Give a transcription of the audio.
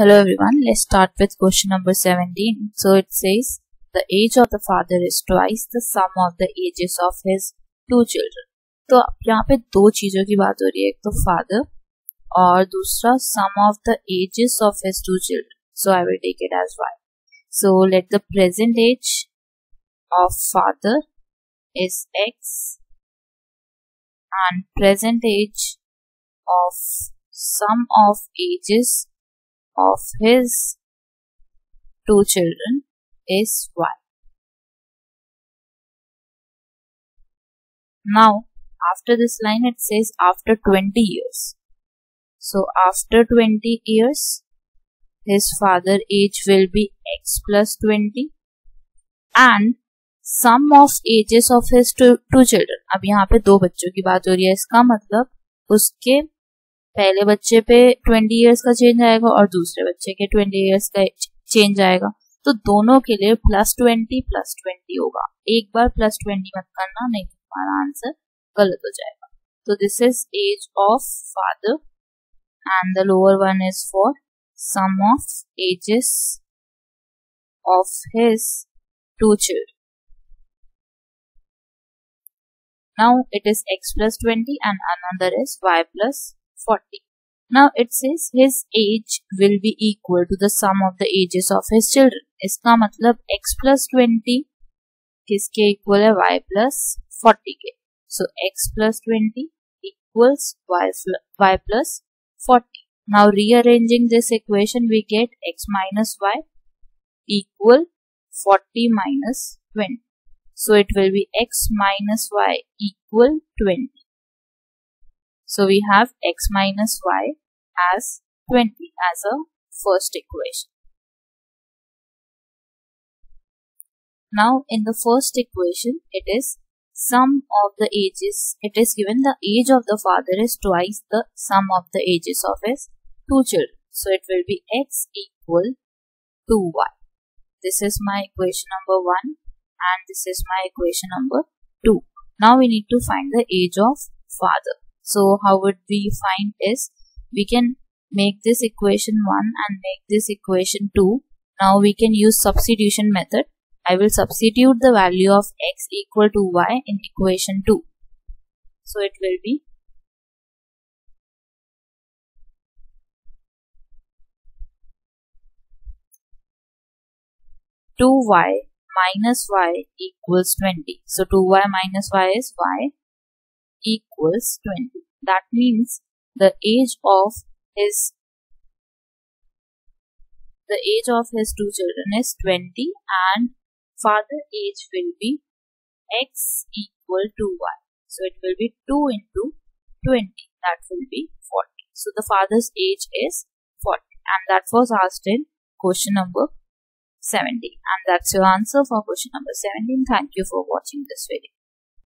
Hello everyone, let's start with question number 17. So it says, the age of the father is twice the sum of the ages of his two children. तो यहाँ पे दो चीजों की बात हो रही है, एक तो father और दूसरा sum of the ages of his two children. So I will take it as y. So let the present age of father is x and present age of sum of ages of his two children is y. Now, after this line it says after 20 years. So, after 20 years, his father's age will be x plus 20 and sum of ages of his two children. अब यहाँ पे दो बच्चों की बात हो रही है, इसका मतलब उसके पहले बच्चे पे 20 इयर्स का चेंज आएगा और दूसरे बच्चे के 20 इयर्स का चेंज आएगा, तो दोनों के लिए +20 +20 होगा. एक बार +20 मत करना, नहीं तुम्हारा आंसर गलत हो जाएगा. तो this is age of father and the lower one is for some of ages of his two children. Now it is x plus 20 and another is y plus 40. Now it says his age will be equal to the sum of the ages of his children. इसका मतलब x plus 20 किसके equal है? y plus 40 के. So x plus 20 equals y plus 40. Now rearranging this equation we get x minus y equal 40 minus 20. So it will be x minus y equal 20. So we have x minus y as 20 as a first equation. Now in the first equation, it is sum of the ages. It is given the age of the father is twice the sum of the ages of his two children. So it will be x equal to y. This is my equation number 1 and this is my equation number 2. Now we need to find the age of father. So how would we find is, we can make this equation 1 and make this equation 2. Now we can use substitution method. I will substitute the value of x equal to y in equation 2. So it will be (2) y minus y equals 20. So 2y minus y is y equals 20. That means the age of his two children is 20 and father age will be x equal to y. So it will be 2 into 20. That will be 40. So the father's age is 40 and that was asked in question number 17. And that's your answer for question number 17. Thank you for watching this video.